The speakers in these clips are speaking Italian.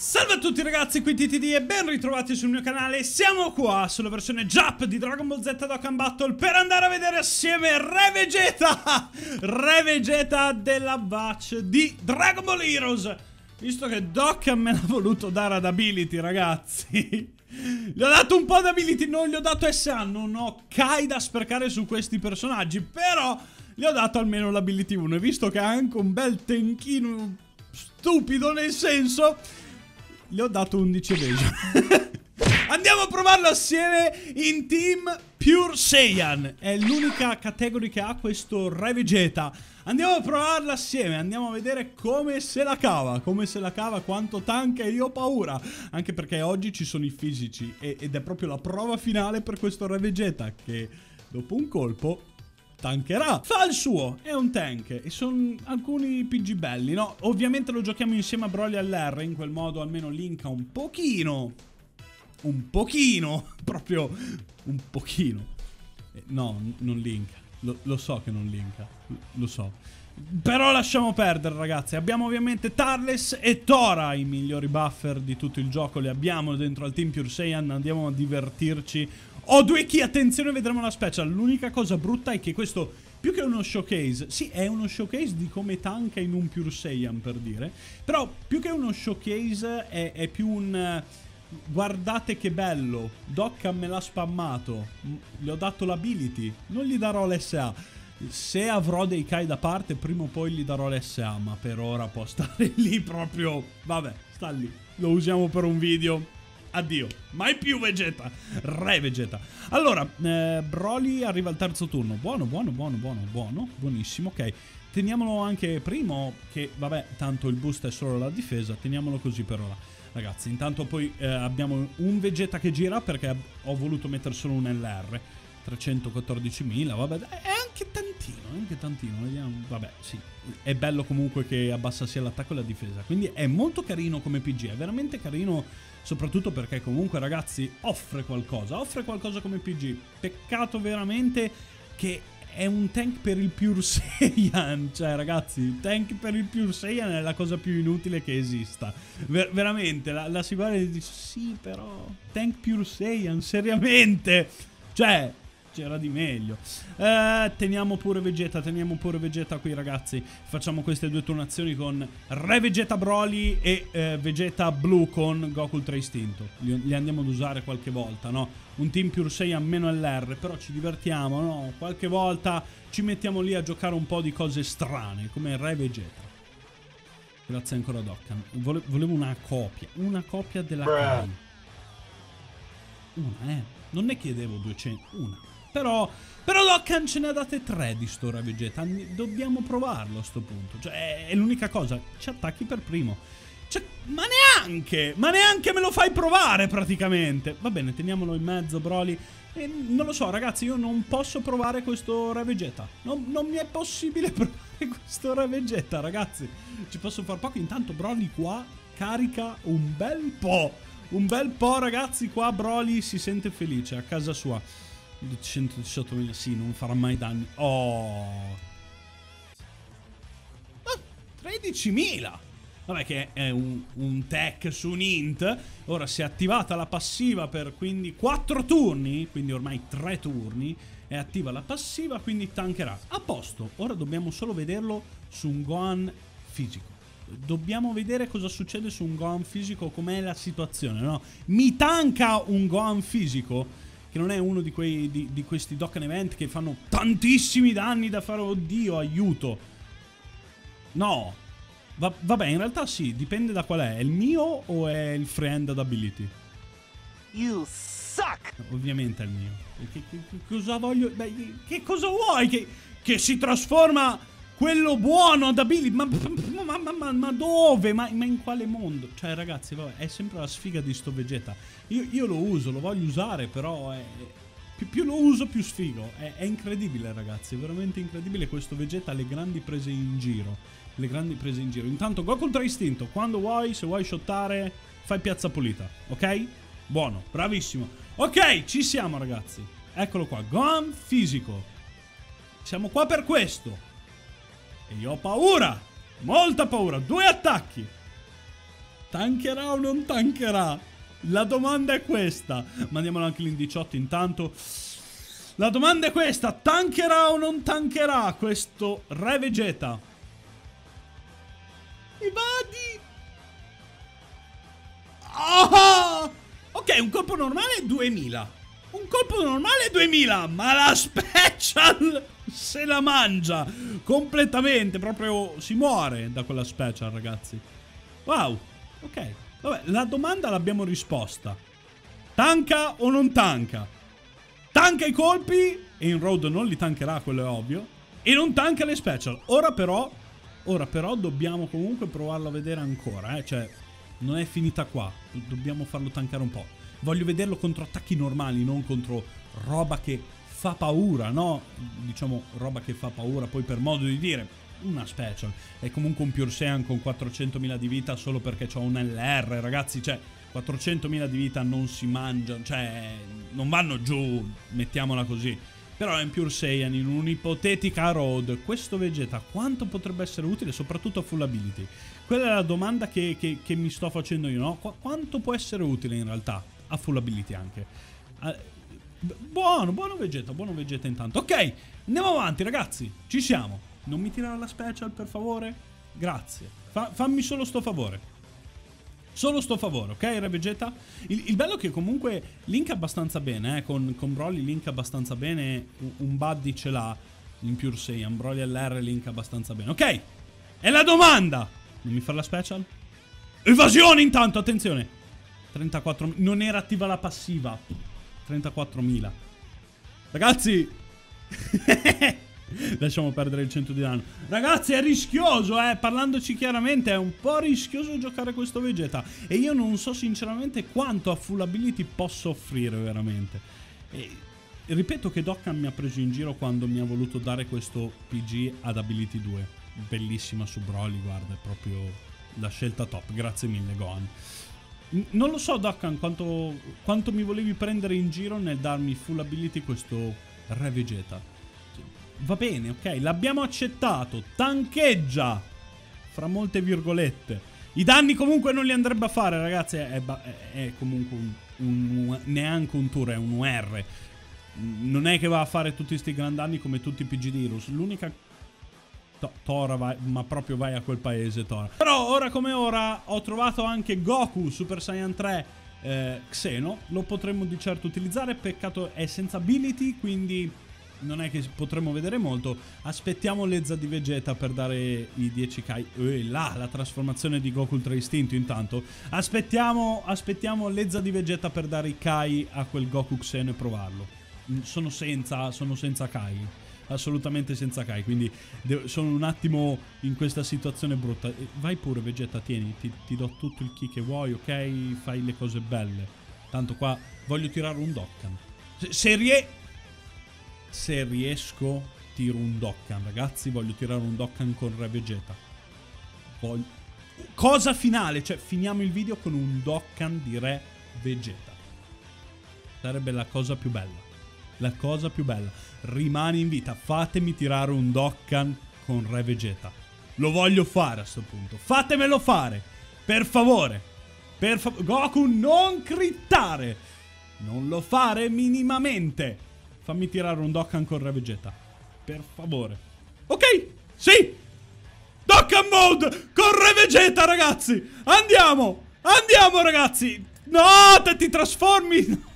Salve a tutti ragazzi, qui TTD e ben ritrovati sul mio canale. Siamo qua sulla versione Jap di Dragon Ball Z Dokkan Battle per andare a vedere assieme Re Vegeta della batch di Dragon Ball Heroes. Visto che Dokkan me l'ha voluto dare ad ability, ragazzi. Gli ho dato un po' di ability, non gli ho dato SA, non ho Kai da spercare su questi personaggi, però gli ho dato almeno l'ability 1. E visto che ha anche un bel tenchino stupido, nel senso... gli ho dato 11 Andiamo a provarlo assieme in team Pure Saiyan. È l'unica categoria che ha questo Re Vegeta. Andiamo a provarla assieme, andiamo a vedere come se la cava. Come se la cava, quanto tank, e io ho paura. Anche perché oggi ci sono i fisici ed è proprio la prova finale per questo Re Vegeta, che dopo un colpo tankerà. Fa il suo, è un tank e sono alcuni PG belli, no? Ovviamente lo giochiamo insieme a Broly all'R, in quel modo almeno linka un pochino, proprio un pochino. No, non linka, lo so che non linka, lo so. Però lasciamo perdere ragazzi, abbiamo ovviamente Tarles e Tora, i migliori buffer di tutto il gioco, li abbiamo dentro al team Pure Saiyan, andiamo a divertirci. Ho due key, attenzione, vedremo la special. L'unica cosa brutta è che questo, più che uno showcase, sì, è uno showcase di come tanka in un Pure Saiyan, per dire. Però più che uno showcase è più un... guardate che bello, Dokkan me l'ha spammato, gli ho dato l'ability, non gli darò l'SA. Se avrò dei Kai da parte, prima o poi gli darò l'SA, ma per ora può stare lì proprio... vabbè, sta lì, lo usiamo per un video. Addio, mai più Vegeta, Re Vegeta. Allora, Broly arriva al terzo turno. Buonissimo, ok. Teniamolo anche primo, che vabbè, tanto il boost è solo la difesa. Teniamolo così per ora, ragazzi. Intanto poi abbiamo un Vegeta che gira, perché ho voluto mettere solo un LR. 314.000, vabbè, è anche tantino, vediamo. Vabbè, sì, è bello comunque che abbassa sia l'attacco e la difesa, quindi è molto carino come PG, è veramente carino, soprattutto perché comunque ragazzi offre qualcosa come PG. Peccato veramente che è un tank per il Pure Saiyan, cioè ragazzi, il tank per il Pure Saiyan è la cosa più inutile che esista. Veramente, la si guarda e dice sì, però tank Pure Saiyan, seriamente, cioè... c'era di meglio. Teniamo pure Vegeta qui ragazzi. Facciamo queste due turnazioni con Re Vegeta Broly e Vegeta Blu con Goku Ultra Istinto. Li andiamo ad usare qualche volta, no? Un team Pure Saiyan meno LR, però ci divertiamo, no? Qualche volta ci mettiamo lì a giocare un po' di cose strane come Re Vegeta. Grazie ancora Dokkan. Volevo una copia della Kai. Non ne chiedevo 200, una. Però Dokkan ce ne ha date 3 di sto Re Vegeta. Dobbiamo provarlo a sto punto. Cioè, è l'unica cosa. Ci attacchi per primo. Cioè, ma neanche me lo fai provare praticamente. Va bene, teniamolo in mezzo, Broly. Non lo so, ragazzi, io non posso provare questo Re Vegeta. Non mi è possibile provare questo Re Vegeta, ragazzi. Ci posso far poco. Intanto Broly qua carica un bel po'. Ragazzi, qua Broly si sente felice a casa sua. 118.000, sì, non farà mai danni. Oh, 13.000. Vabbè, che è un tech su un int. Ora si è attivata la passiva per quindi 4 turni. Quindi ormai 3 turni è attiva la passiva, quindi tankerà. A posto, ora dobbiamo solo vederlo su un Gohan fisico. Dobbiamo vedere cosa succede su un Gohan fisico, com'è la situazione, no? Mi tanka un Gohan fisico, che non è uno di quei di questi Dokkan event che fanno tantissimi danni da fare, oddio, aiuto. No. Vabbè, in realtà sì, dipende da qual è il mio o è il friend ad ability. You suck. Ovviamente è il mio. Che cosa voglio? Beh, che cosa vuoi? Che si trasforma... quello buono da Billy, ma dove? Ma in quale mondo? Cioè ragazzi, vabbè, è sempre la sfiga di sto Vegeta. Io lo uso, lo voglio usare, però più lo uso più sfigo. È incredibile ragazzi, è veramente incredibile questo Vegeta, le grandi prese in giro. Intanto Goku Ultra Istinto, quando vuoi, se vuoi shottare, fai piazza pulita, ok? Buono, bravissimo. Ok, ci siamo ragazzi. Eccolo qua, Gohan fisico. Siamo qua per questo. E io ho paura, molta paura. Due attacchi. Tankerà o non tankerà? La domanda è questa. Mandiamolo anche l'in 18 intanto. La domanda è questa. Tankerà o non tankerà questo Re Vegeta? Mi vadi! Oh! Ok, un colpo normale 2000. Un colpo normale 2000, ma la special se la mangia completamente, proprio si muore da quella special, ragazzi. Wow, ok. Vabbè, la domanda l'abbiamo risposta. Tanca o non tanca? Tanca i colpi e in road non li tankerà, quello è ovvio. E non tanca le special. Ora però dobbiamo comunque provarlo a vedere ancora, cioè non è finita qua. Dobbiamo farlo tankare un po'. Voglio vederlo contro attacchi normali, non contro roba che fa paura, no? Diciamo roba che fa paura, poi per modo di dire, una special. È comunque un Pure Saiyan con 400.000 di vita solo perché c'ho un LR, ragazzi, cioè 400.000 di vita non si mangiano, cioè non vanno giù, mettiamola così. Però è un Pure Saiyan in un'ipotetica road. Questo Vegeta quanto potrebbe essere utile, soprattutto a full ability? Quella è la domanda che mi sto facendo io, no? Quanto può essere utile in realtà? A full ability anche. Buono, buono Vegeta intanto. Ok, andiamo avanti ragazzi. Ci siamo. Non mi tirare la special per favore. Grazie. Fammi solo sto favore. Solo sto favore, ok Re Vegeta? Il bello è che comunque linka abbastanza bene, con Broly linka abbastanza bene. Un buddy ce l'ha in Pure Saiyan. Broly LR linka abbastanza bene. Ok, è la domanda. Non mi fa la special? Evasione intanto, attenzione. 34.000, non era attiva la passiva. 34.000. Ragazzi, lasciamo perdere il 100 di danno. Ragazzi, è rischioso, parlandoci chiaramente, è un po' rischioso giocare questo Vegeta. E io non so sinceramente quanto a full ability posso offrire veramente. E ripeto che Dokkan mi ha preso in giro quando mi ha voluto dare questo PG ad ability 2. Bellissima su Broly, guarda, è proprio la scelta top. Grazie mille Gohan. Non lo so Dokkan quanto mi volevi prendere in giro nel darmi full ability questo Re Vegeta. Va bene, ok, l'abbiamo accettato. Tancheggia, fra molte virgolette. I danni comunque non li andrebbe a fare, ragazzi. È comunque neanche un tour, è un UR. Non è che va a fare tutti questi gran danni come tutti i PG di Heroes. L'unica... Tora vai, ma proprio vai a quel paese Tora. Però ora come ora ho trovato anche Goku Super Saiyan 3 Xeno. Lo potremmo di certo utilizzare. Peccato è senza ability, quindi non è che potremmo vedere molto. Aspettiamo l'Ezza di Vegeta per dare i 10k. Là, la trasformazione di Goku Ultra Istinto intanto. Aspettiamo l'Ezza di Vegeta per dare i Kai a quel Goku Xeno e provarlo. Sono senza Kai, assolutamente senza Kai, quindi sono un attimo in questa situazione brutta. Vai pure Vegeta, tieni, ti do tutto il ki che vuoi, ok? Fai le cose belle. Tanto qua voglio tirare un Dokkan. Se riesco tiro un Dokkan, ragazzi, voglio tirare un Dokkan con Re Vegeta. Cosa finale, cioè finiamo il video con un Dokkan di Re Vegeta. Sarebbe la cosa più bella. La cosa più bella. Rimani in vita. Fatemi tirare un Dokkan con Re Vegeta. Lo voglio fare a sto punto. Fatemelo fare. Per favore. Goku, non crittare. Non lo fare minimamente. Fammi tirare un Dokkan con Re Vegeta. Per favore. Ok. Sì. Dokkan mode con Re Vegeta, ragazzi. Andiamo. Andiamo, ragazzi. No, te ti trasformi. No.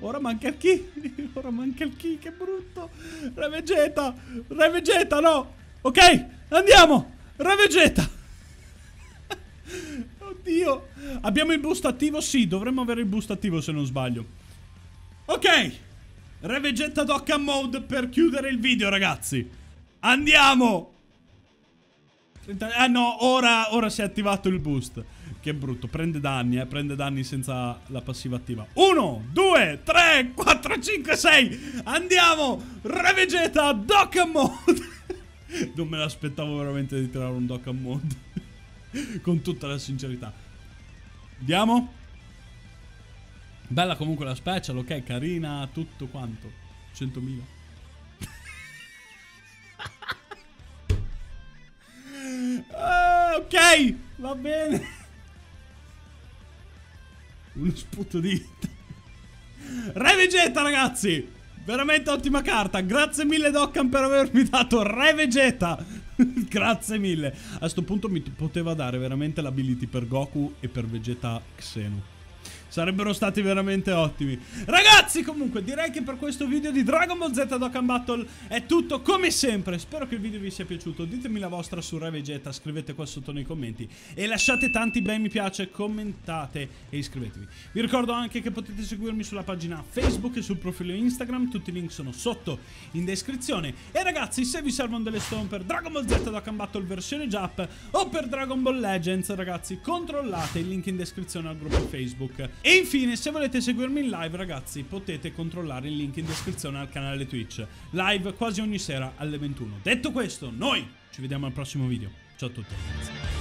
Ora manca il ki. Ora manca il ki, che brutto. Re Vegeta. Re Vegeta, no. Ok, andiamo. Re Vegeta. Oddio. Abbiamo il boost attivo? Sì, dovremmo avere il boost attivo se non sbaglio. Ok. Re Vegeta Dokkan mode per chiudere il video, ragazzi. Andiamo. Ah no, ora si è attivato il boost. Che brutto, prende danni senza la passiva attiva. 1, 2, 3, 4, 5, 6. Andiamo, Re Vegeta Dokkan mode. Non me l'aspettavo veramente di tirare un Dokkan mode. Con tutta la sincerità. Andiamo. Bella comunque la special, ok, carina, tutto quanto. 100.000. ok, va bene. Uno sputo di Re Vegeta, ragazzi. Veramente ottima carta. Grazie mille Dokkan per avermi dato Re Vegeta. Grazie mille. A sto punto mi poteva dare veramente l'ability per Goku e per Vegeta Xeno. Sarebbero stati veramente ottimi. Ragazzi, comunque direi che per questo video di Dragon Ball Z Dokkan Battle è tutto, come sempre. Spero che il video vi sia piaciuto. Ditemi la vostra su Re Vegeta, scrivete qua sotto nei commenti e lasciate tanti bei mi piace, commentate e iscrivetevi. Vi ricordo anche che potete seguirmi sulla pagina Facebook e sul profilo Instagram, tutti i link sono sotto in descrizione. E ragazzi, se vi servono delle stone per Dragon Ball Z Dokkan Battle versione Jap o per Dragon Ball Legends, ragazzi, controllate il link in descrizione al gruppo Facebook. E infine, se volete seguirmi in live, ragazzi, potete controllare il link in descrizione al canale Twitch. Live quasi ogni sera alle 21. Detto questo, noi ci vediamo al prossimo video. Ciao a tutti, ragazzi.